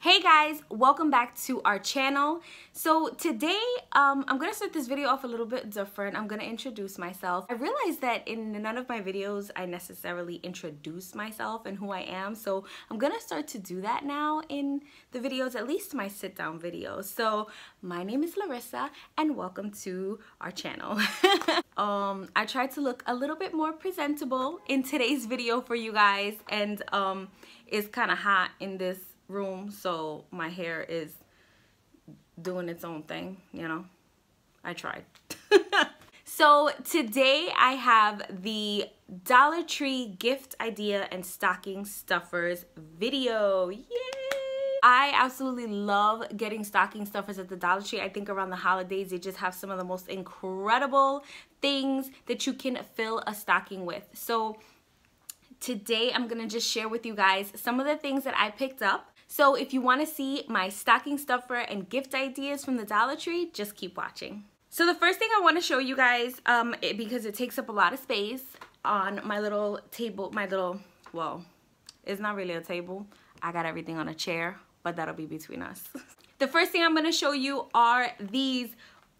Hey guys, welcome back to our channel. So today I'm gonna start this video off a little bit different. I'm gonna introduce myself. I realized that in none of my videos I necessarily introduce myself and who I am, so I'm gonna start to do that now in the videos, at least my sit down videos. So my name is Larissa and welcome to our channel. I tried to look a little bit more presentable in today's video for you guys, and it's kind of hot in this room, so my hair is doing its own thing, you know. I tried. So today I have the Dollar Tree gift idea and stocking stuffers video. Yay! I absolutely love getting stocking stuffers at the Dollar Tree. I think around the holidays they just have some of the most incredible things that you can fill a stocking with. So today I'm gonna just share with you guys some of the things that I picked up. So if you wanna see my stocking stuffer and gift ideas from the Dollar Tree, just keep watching. So the first thing I wanna show you guys, because it takes up a lot of space on my little table, well, it's not really a table. I got everything on a chair, but that'll be between us. The first thing I'm gonna show you are these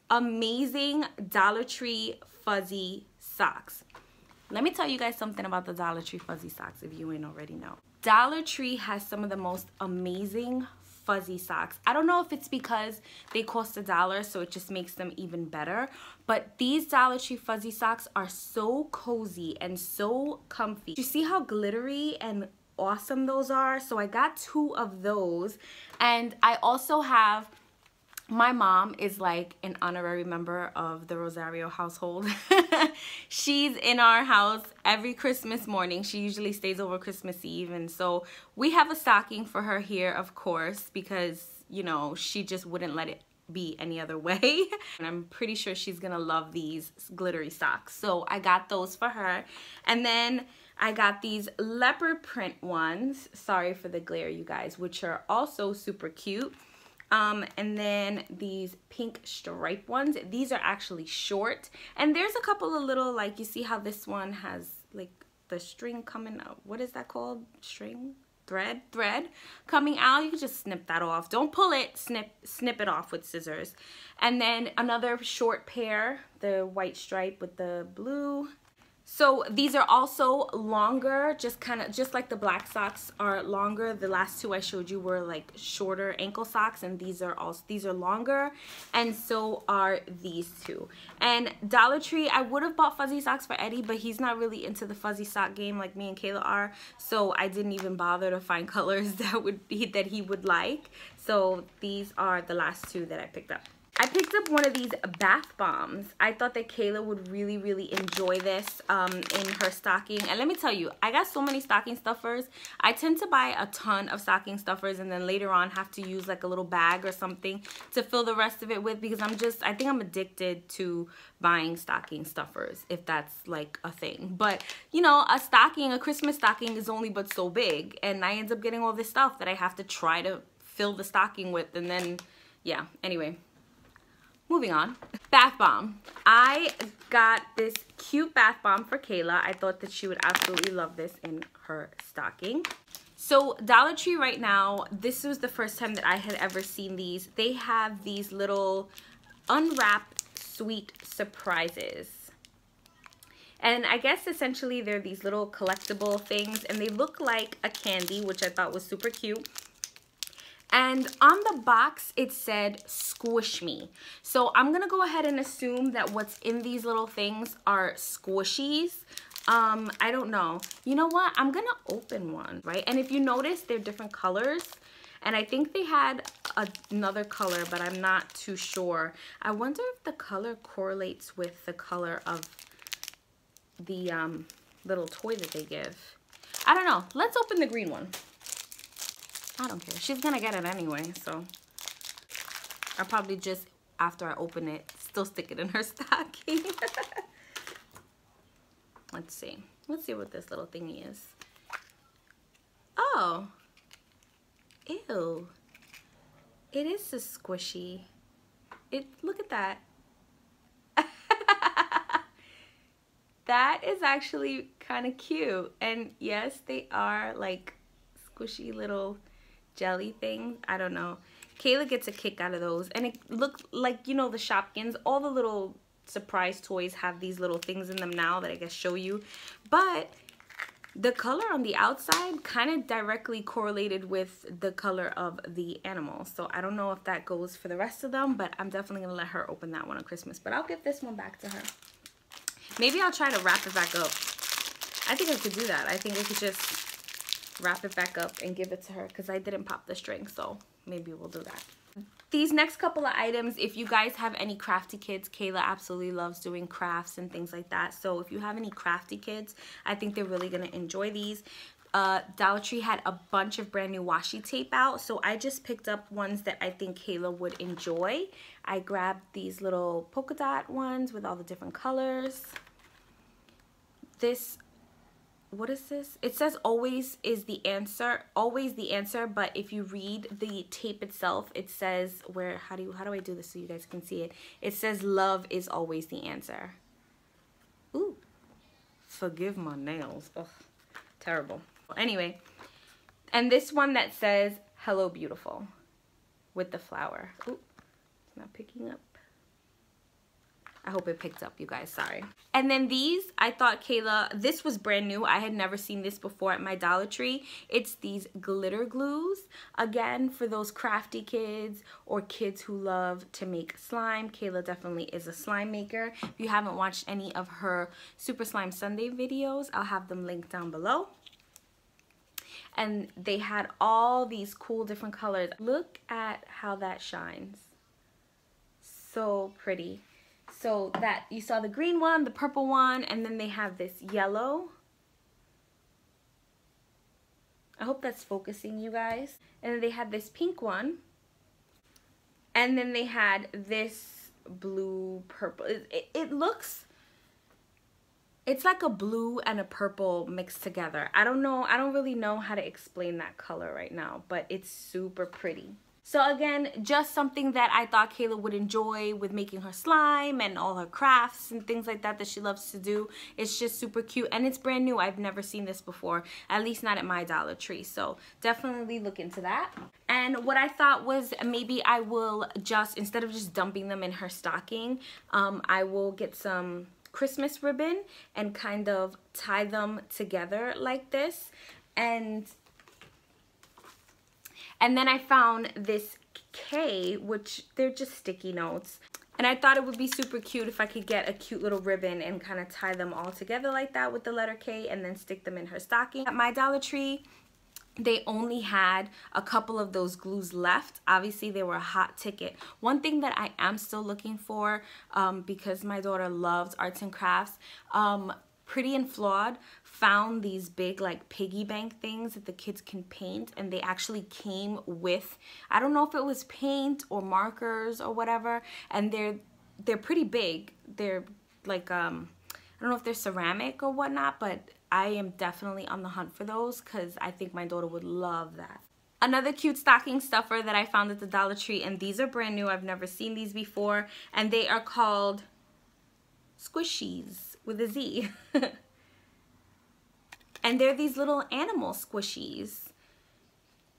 amazing Dollar Tree fuzzy socks. Let me tell you guys something about the Dollar Tree fuzzy socks if you ain't already know. Dollar Tree has some of the most amazing fuzzy socks. I don't know if it's because they cost $1, so it just makes them even better, but these Dollar Tree fuzzy socks are so cozy and so comfy. You see how glittery and awesome those are? So I got 2 of those, and I also have, my mom is like an honorary member of the Rosario household. She's in our house every Christmas morning. She usually stays over Christmas Eve, and so we have a stocking for her here, of course, because, you know, she just wouldn't let it be any other way. And I'm pretty sure she's gonna love these glittery socks. So I got those for her. And then I got these leopard print ones. Sorry for the glare, you guys, which are also super cute. And then these pink stripe ones. These are actually short, and there's a couple of little, like, you see how this one has like the string coming out. What is that called? String? Thread coming out. You can just snip that off. Don't pull it. Snip it off with scissors. And then another short pair, the white stripe with the blue. So these are also longer, just like the black socks are longer. The last 2 I showed you were like shorter ankle socks, and these are also, these are longer, and so are these 2. And Dollar Tree, I would have bought fuzzy socks for Eddie, but he's not really into the fuzzy sock game like me and Kayla are, so I didn't even bother to find colors that would be, that he would like. So these are the last 2 that I picked up. I picked up one of these bath bombs. I thought that Kayla would really enjoy this in her stocking. And let me tell you, I got so many stocking stuffers. I tend to buy a ton of stocking stuffers and then later on have to use like a little bag or something to fill the rest of it with, because I think I'm addicted to buying stocking stuffers, if that's like a thing. But you know, a stocking, a Christmas stocking is only but so big, and I end up getting all this stuff that I have to try to fill the stocking with, and then, yeah, anyway. Moving on. Bath bomb. I got this cute bath bomb for Kayla. I thought that she would absolutely love this in her stocking. So Dollar Tree right now, this was the first time that I had ever seen these. They have these little unwrapped sweet surprises. And I guess essentially they're these little collectible things, and they look like a candy, which I thought was super cute. And on the box it said squish me, so I'm gonna go ahead and assume that what's in these little things are squishies. I don't know. You know what, I'm gonna open one, right? And if you notice, they're different colors, and I think they had another color, but I'm not too sure. I wonder if the color correlates with the color of the little toy that they give. I don't know. Let's open the green one. I don't care. She's gonna get it anyway, so I'll probably just, after I open it, still stick it in her stocking. Let's see. Let's see what this little thingy is. Oh. Ew. It is so squishy. Look at that. That is actually kind of cute. And yes, they are like squishy little jelly things. I don't know. Kayla gets a kick out of those. And it looks like, you know, the Shopkins, all the little surprise toys have these little things in them now that I guess show you. But the color on the outside kind of directly correlated with the color of the animal. So I don't know if that goes for the rest of them, but I'm definitely going to let her open that one on Christmas. But I'll give this one back to her. Maybe I'll try to wrap it back up. I think I could do that. I think I could just wrap it back up and give it to her because I didn't pop the string, so maybe we'll do that. These next couple of items, if you guys have any crafty kids, Kayla absolutely loves doing crafts and things like that. So if you have any crafty kids, I think they're really going to enjoy these. Dollar Tree had a bunch of brand new washi tape out, so I just picked up ones that I think Kayla would enjoy. I grabbed these little polka dot ones with all the different colors. This, what is this? It says always is the answer, always the answer, but if you read the tape itself, it says, where, how do I do this so you guys can see it? It says love is always the answer. Ooh, forgive my nails. Ugh, terrible. Well, anyway, and this one that says hello beautiful with the flower. Ooh, it's not picking up. I hope it picked up, you guys, sorry. And then these, I thought Kayla, this was brand new. I had never seen this before at my Dollar Tree. It's these glitter glues. Again, for those crafty kids or kids who love to make slime. Kayla definitely is a slime maker. If you haven't watched any of her Super Slime Sunday videos, I'll have them linked down below. And they had all these cool different colors. Look at how that shines. So pretty. So that, you saw the green one, the purple one, and then they have this yellow. I hope that's focusing, you guys. And then they had this pink one. And then they had this blue, purple. It looks, it's like a blue and a purple mixed together. I don't know, I don't really know how to explain that color right now, but it's super pretty. So again, just something that I thought Kayla would enjoy with making her slime and all her crafts and things like that that she loves to do. It's just super cute and it's brand new. I've never seen this before, at least not at my Dollar Tree. So definitely look into that. And what I thought was maybe I will just, instead of just dumping them in her stocking, I will get some Christmas ribbon and kind of tie them together like this. And then I found this K, which they're just sticky notes. And I thought it would be super cute if I could get a cute little ribbon and kind of tie them all together like that with the letter K and then stick them in her stocking. At my Dollar Tree, they only had a couple of those glues left. Obviously, they were a hot ticket. One thing that I am still looking for, because my daughter loves arts and crafts, Pretty and Flawed found these big like piggy bank things that the kids can paint, and they actually came with, I don't know if it was paint or markers or whatever, and they're pretty big. They're like, I don't know if they're ceramic or whatnot, but I am definitely on the hunt for those because I think my daughter would love that. Another cute stocking stuffer that I found at the Dollar Tree, and these are brand new, I've never seen these before, and they are called squishies with a Z. And they're these little animal squishies.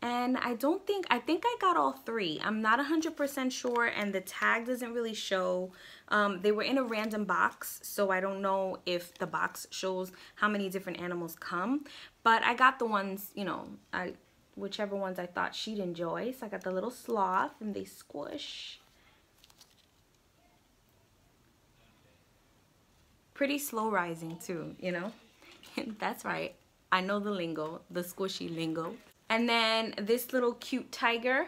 And I think I got all three. I'm not 100% sure, and the tag doesn't really show. They were in a random box, so I don't know if the box shows how many different animals come. But I got the ones, you know, whichever ones I thought she'd enjoy. So I got the little sloth, and they squish. Pretty slow rising too, you know? That's right, I know the lingo, the squishy lingo. And then this little cute tiger.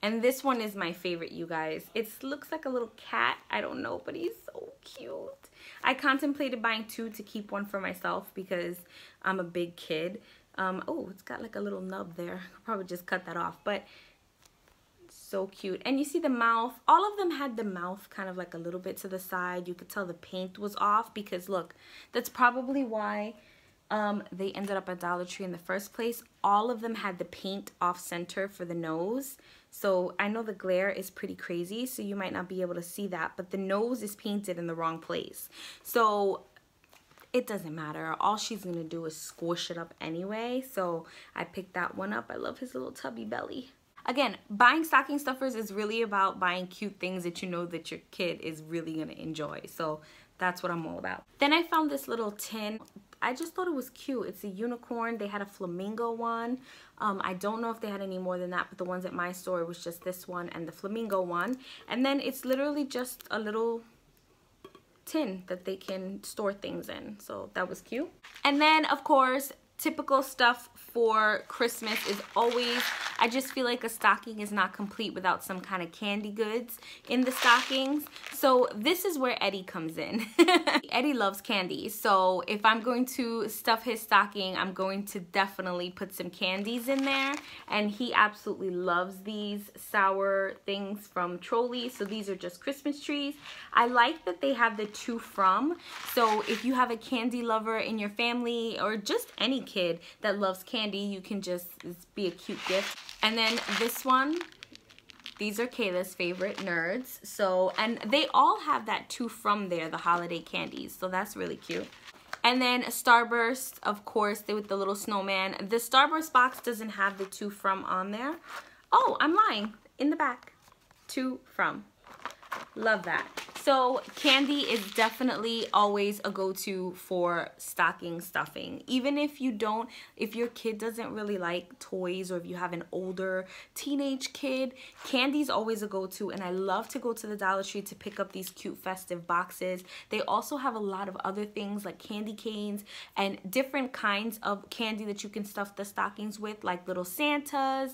And this one is my favorite, you guys. It looks like a little cat, I don't know, but he's so cute. I contemplated buying two to keep one for myself because I'm a big kid. Oh, it's got like a little nub there. I'll probably just cut that off, but so cute. And you see the mouth, all of them had the mouth kind of like a little bit to the side. You could tell the paint was off because look, that's probably why they ended up at Dollar Tree in the first place. All of them had the paint off center for the nose. So I know the glare is pretty crazy, so you might not be able to see that, but the nose is painted in the wrong place. So it doesn't matter. All she's gonna do is squish it up anyway. So I picked that one up. I love his little tubby belly. Again, buying stocking stuffers is really about buying cute things that you know that your kid is really gonna enjoy. So that's what I'm all about. Then I found this little tin. I just thought it was cute. It's a unicorn. They had a flamingo one. I don't know if they had any more than that, but the ones at my store was just this one and the flamingo one. And then it's literally just a little tin that they can store things in. So that was cute. And then, of course, typical stuff for Christmas is always, I just feel like a stocking is not complete without some kind of candy goods in the stockings. So this is where Eddie comes in. Eddie loves candy. So if I'm going to stuff his stocking, I'm going to definitely put some candies in there. And he absolutely loves these sour things from Trolley. So these are just Christmas trees. I like that they have the two from. So if you have a candy lover in your family or just any kid that loves candy, you can just be a cute gift. And then this one, these are Kayla's favorite nerds. So, and they all have that two from there, the holiday candies. So that's really cute. And then Starburst, of course, with the little snowman. The Starburst box doesn't have the two from on there. Oh, I'm lying. In the back, two from. Love that. So candy is definitely always a go-to for stocking stuffing. Even if you don't, if your kid doesn't really like toys or if you have an older teenage kid, candy's always a go-to. And I love to go to the Dollar Tree to pick up these cute festive boxes. They also have a lot of other things like candy canes and different kinds of candy that you can stuff the stockings with, like little Santas,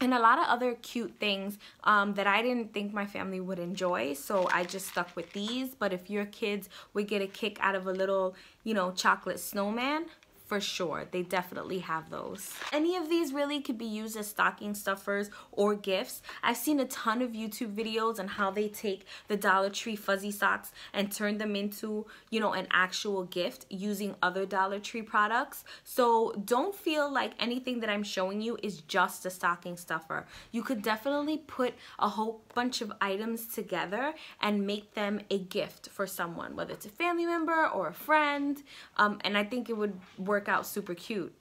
and a lot of other cute things that I didn't think my family would enjoy, so I just stuck with these. But if your kids would get a kick out of a little, you know, chocolate snowman, for sure, they definitely have those. Any of these really could be used as stocking stuffers or gifts. I've seen a ton of YouTube videos on how they take the Dollar Tree fuzzy socks and turn them into, you know, an actual gift using other Dollar Tree products. So don't feel like anything that I'm showing you is just a stocking stuffer. You could definitely put a whole bunch of items together and make them a gift for someone, whether it's a family member or a friend. And I think it would work out super cute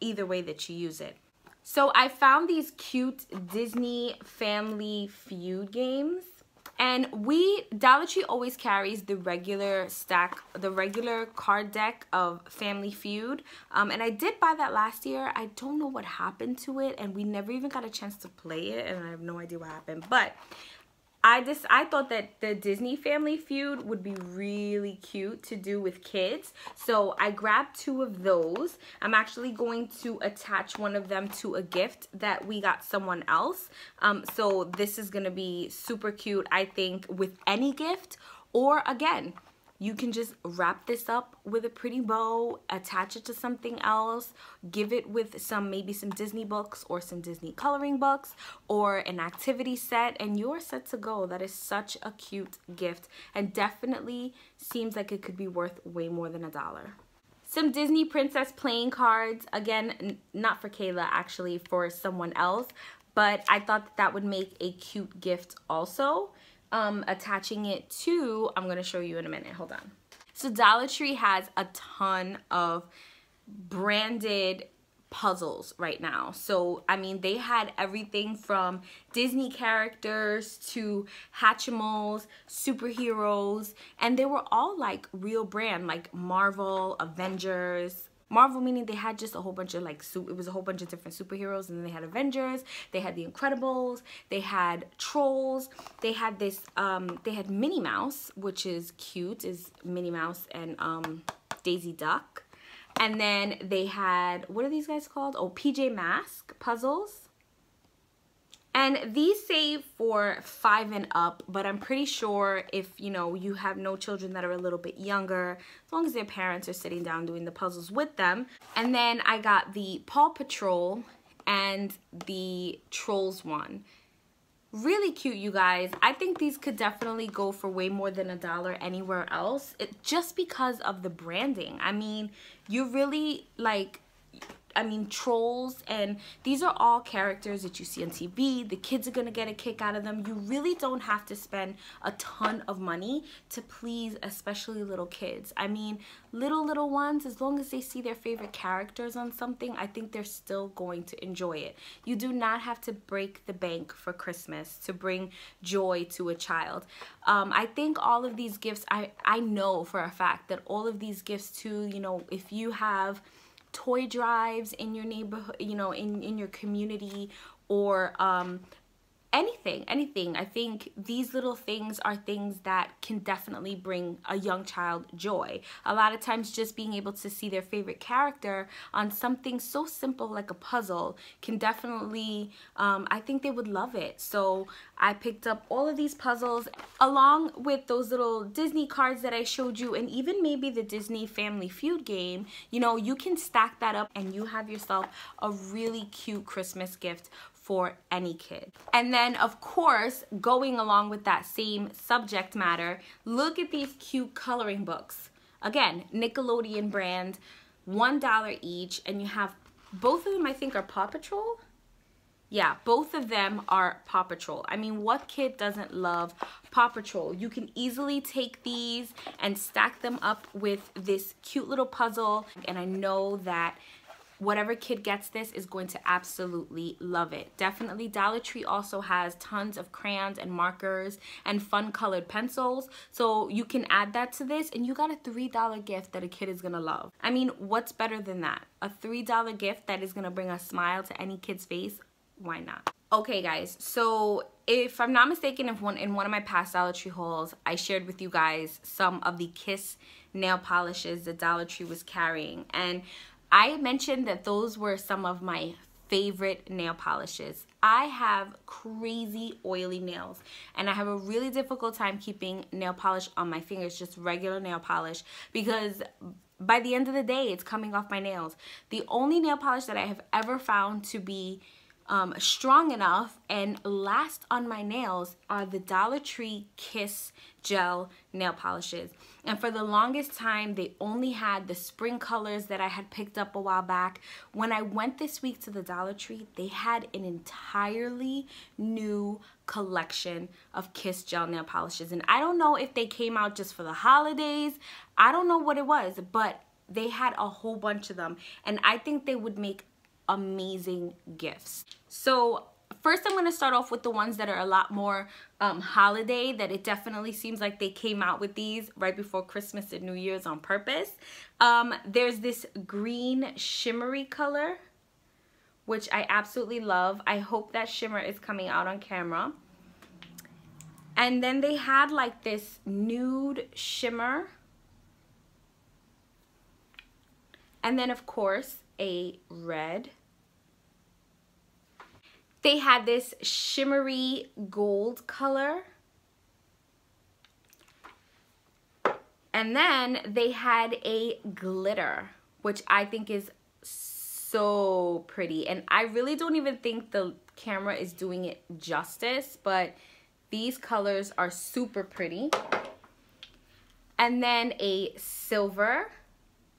either way that you use it. So I found these cute Disney Family Feud games, and Dollar Tree always carries the regular stack, the regular card deck of Family Feud, and I did buy that last year. I don't know what happened to it, and we never even got a chance to play it, and I have no idea what happened. But I thought that the Disney Family Feud would be really cute to do with kids. So I grabbed two of those. I'm actually going to attach one of them to a gift that we got someone else. So this is going to be super cute, I think, with any gift. Or again, you can just wrap this up with a pretty bow, attach it to something else, give it with some, maybe some Disney books or some Disney coloring books or an activity set, and you're set to go. That is such a cute gift and definitely seems like it could be worth way more than $1. Some Disney princess playing cards. Again, not for Kayla, actually for someone else, but I thought that, would make a cute gift also. Attaching it to, I'm gonna show you in a minute, hold on. So Dollar Tree has a ton of branded puzzles right now. So I mean, they had everything from Disney characters to Hatchimals, superheroes, and they were all like real brand, like Marvel, Avengers. Marvel meaning they had just a whole bunch of like, it was a whole bunch of different superheroes, and then they had Avengers, they had the Incredibles, they had Trolls, they had this, they had Minnie Mouse, which is cute, is Minnie Mouse and Daisy Duck. And then they had, what are these guys called? Oh, PJ Mask puzzles. And these save for 5 and up, but I'm pretty sure if, you know, you have no children that are a little bit younger, as long as their parents are sitting down doing the puzzles with them. And then I got the Paw Patrol and the Trolls one. Really cute, you guys. I think these could definitely go for way more than $1 anywhere else, just because of the branding. I mean, you really, like, I mean, Trolls, and these are all characters that you see on TV. The kids are gonna get a kick out of them. You really don't have to spend a ton of money to please, especially little kids. I mean, little ones, as long as they see their favorite characters on something, I think they're still going to enjoy it. You do not have to break the bank for Christmas to bring joy to a child. I think all of these gifts, I know for a fact that all of these gifts too, you know, if you have toy drives in your neighborhood, you know, in your community, or anything, I think these little things are things that can definitely bring a young child joy. A lot of times just being able to see their favorite character on something so simple like a puzzle can definitely, I think they would love it. So I picked up all of these puzzles along with those little Disney cards that I showed you, and even maybe the Disney Family Feud game. You know, you can stack that up and you have yourself a really cute Christmas gift for any kid. And then of course, going along with that same subject matter, look at these cute coloring books. Again, Nickelodeon brand, $1 each, and you have both of them, I think, are Paw Patrol. Yeah, both of them are Paw Patrol. I mean, what kid doesn't love Paw Patrol? You can easily take these and stack them up with this cute little puzzle, and I know that whatever kid gets this is going to absolutely love it. Definitely, Dollar Tree also has tons of crayons and markers and fun colored pencils. So you can add that to this and you got a $3 gift that a kid is gonna love. I mean, what's better than that? A $3 gift that is gonna bring a smile to any kid's face? Why not? Okay guys, so if I'm not mistaken, in one of my past Dollar Tree hauls, I shared with you guys some of the Kiss nail polishes that Dollar Tree was carrying. And I mentioned that those were some of my favorite nail polishes. I have crazy oily nails and I have a really difficult time keeping nail polish on my fingers, just regular nail polish, because by the end of the day, it's coming off my nails. The only nail polish that I have ever found to be strong enough and last on my nails are the Dollar Tree Kiss gel nail polishes. And for the longest time, they only had the spring colors that I had picked up a while back. When I went this week to the Dollar Tree, they had an entirely new collection of Kiss gel nail polishes. And I don't know if they came out just for the holidays. I don't know what it was, but they had a whole bunch of them. And I think they would make amazing gifts. So first I'm going to start off with the ones that are a lot more holiday, that it definitely seems like they came out with these right before Christmas and New Year's on purpose. There's this green shimmery color, which I absolutely love. I hope that shimmer is coming out on camera. And then they had like this nude shimmer. And then of course, a red. They had this shimmery gold color. And then they had a glitter, which I think is so pretty. And I really don't even think the camera is doing it justice, but these colors are super pretty. And then a silver,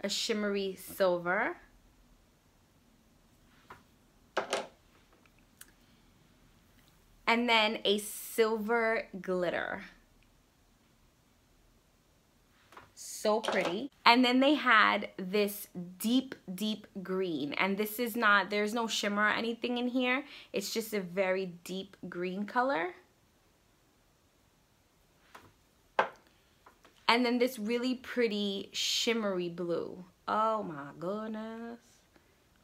a shimmery silver. And then a silver glitter. So pretty. And then they had this deep, deep green. And this is not, there's no shimmer or anything in here. It's just a very deep green color. And then this really pretty shimmery blue. Oh my goodness.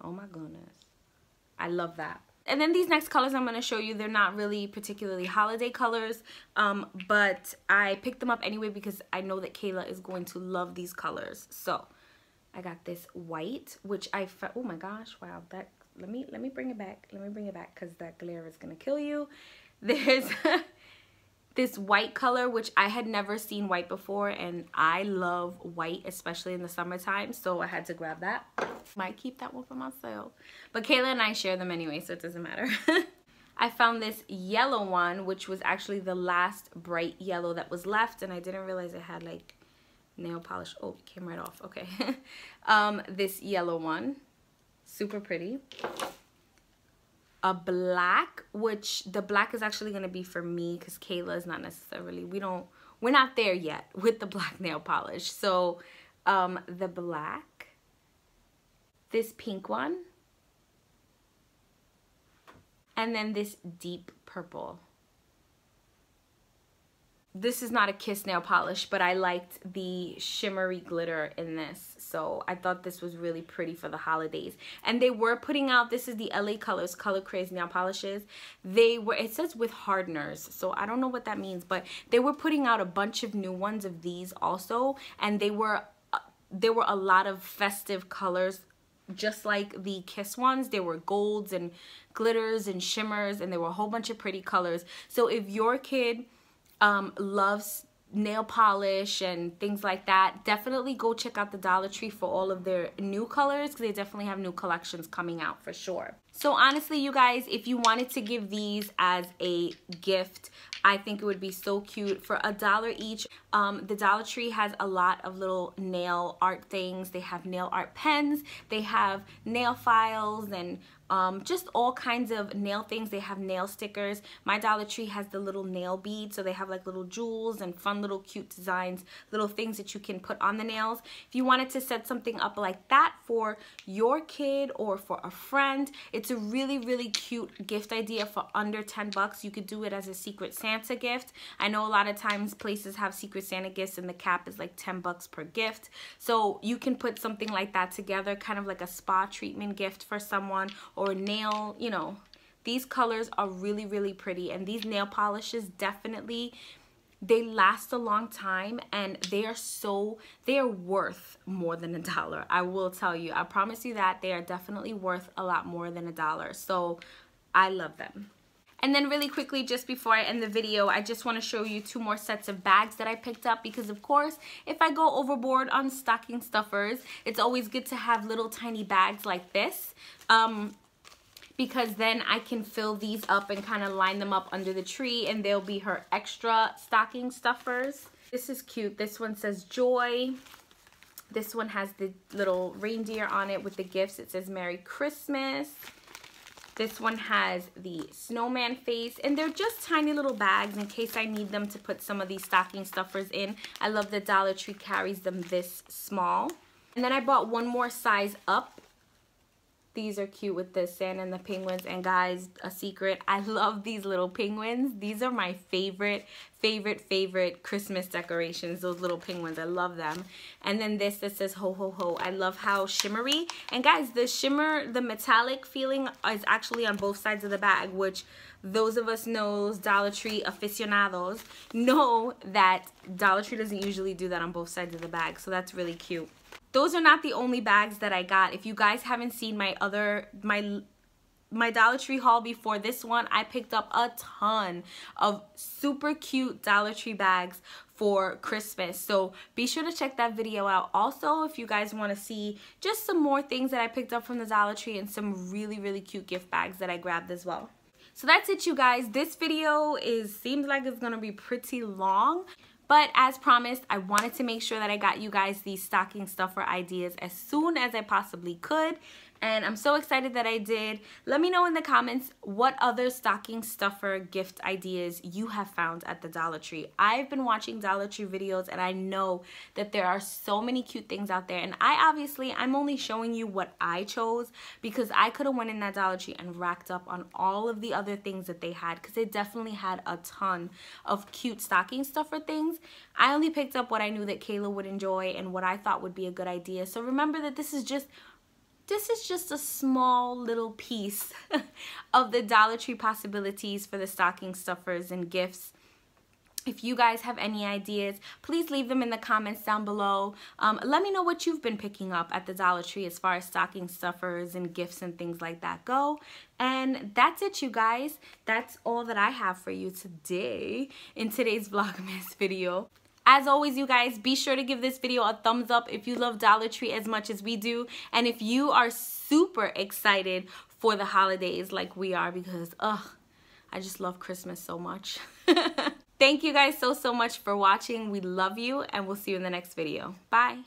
Oh my goodness. I love that. And then these next colors I'm going to show you, they're not really particularly holiday colors, but I picked them up anyway because I know that Kayla is going to love these colors. So I got this white, which I found, oh my gosh, wow, that, let me bring it back. Let me bring it back because that glare is going to kill you. There's this white color, which I had never seen white before, and I love white, especially in the summertime, so I had to grab that. Might keep that one for myself, but Kayla and I share them anyway, so it doesn't matter. I found this yellow one, which was actually the last bright yellow that was left, and I didn't realize it had like nail polish. Oh, it came right off. Okay. This yellow one. super pretty. A black, which the black is actually going to be for me because Kayla is not necessarily, we're not there yet with the black nail polish. So the black, this pink one, and then this deep purple. This is not a Kiss nail polish, but I liked the shimmery glitter in this. So I thought this was really pretty for the holidays. And they were putting out, this is the LA Colors Color Craze nail polishes. They were, it says with hardeners, so I don't know what that means, but they were putting out a bunch of new ones of these also. And they were, there were a lot of festive colors, just like the Kiss ones. There were golds and glitters and shimmers, and there were a whole bunch of pretty colors. So if your kid loves nail polish and things like that, definitely go check out the Dollar Tree for all of their new colors, because they definitely have new collections coming out for sure. So honestly, you guys, if you wanted to give these as a gift, I think it would be so cute for $1 each. The Dollar Tree has a lot of little nail art things. They have nail art pens, they have nail files, and just all kinds of nail things. They have nail stickers. My Dollar Tree has the little nail beads, so they have like little jewels and fun little cute designs, little things that you can put on the nails. If you wanted to set something up like that for your kid or for a friend, it's a really, really cute gift idea for under 10 bucks. You could do it as a Secret Santa gift. I know a lot of times places have Secret Santa gifts and the cap is like 10 bucks per gift. So you can put something like that together, kind of like a spa treatment gift for someone, or nail, you know. These colors are really, really pretty, and these nail polishes definitely, they last a long time, and they are so, they are worth more than $1. I will tell you, I promise you that they are definitely worth a lot more than $1. So I love them. And then really quickly, just before I end the video, I just want to show you 2 more sets of bags that I picked up, because of course, if I go overboard on stocking stuffers, it's always good to have little tiny bags like this. Because then I can fill these up and kind of line them up under the tree, and they'll be her extra stocking stuffers. This is cute. This one says Joy. This one has the little reindeer on it with the gifts. It says Merry Christmas. This one has the snowman face, and they're just tiny little bags in case I need them to put some of these stocking stuffers in. I love that Dollar Tree carries them this small. And then I bought one more size up. These are cute with the sand and the penguins. And guys, a secret, I love these little penguins. These are my favorite Christmas decorations, those little penguins. I love them. And then this says ho ho ho. I love how shimmery, and guys, the shimmer, the metallic feeling is actually on both sides of the bag, which those of us knows Dollar Tree aficionados know that Dollar Tree doesn't usually do that on both sides of the bag, so that's really cute. Those are not the only bags that I got. If you guys haven't seen my other, my Dollar Tree haul before this one, I picked up a ton of super cute Dollar Tree bags for Christmas. So be sure to check that video out. Also, if you guys want to see just some more things that I picked up from the Dollar Tree, and some really, really cute gift bags that I grabbed as well. So that's it, you guys. This video seems like it's going to be pretty long. But as promised, I wanted to make sure that I got you guys these stocking stuffer ideas as soon as I possibly could. And I'm so excited that I did. Let me know in the comments what other stocking stuffer gift ideas you have found at the Dollar Tree. I've been watching Dollar Tree videos, and I know that there are so many cute things out there. And I'm only showing you what I chose, because I could have went in that Dollar Tree and racked up on all of the other things that they had, because they definitely had a ton of cute stocking stuffer things. I only picked up what I knew that Kayla would enjoy and what I thought would be a good idea. So remember that this is just a small little piece of the Dollar Tree possibilities for the stocking stuffers and gifts. If you guys have any ideas, please leave them in the comments down below. Let me know what you've been picking up at the Dollar Tree as far as stocking stuffers and gifts and things like that go. And that's it, you guys. That's all that I have for you today in today's Vlogmas video. As always, you guys, be sure to give this video a thumbs up if you love Dollar Tree as much as we do. And if you are super excited for the holidays like we are, because, I just love Christmas so much. Thank you guys so much for watching. We love you, and we'll see you in the next video. Bye.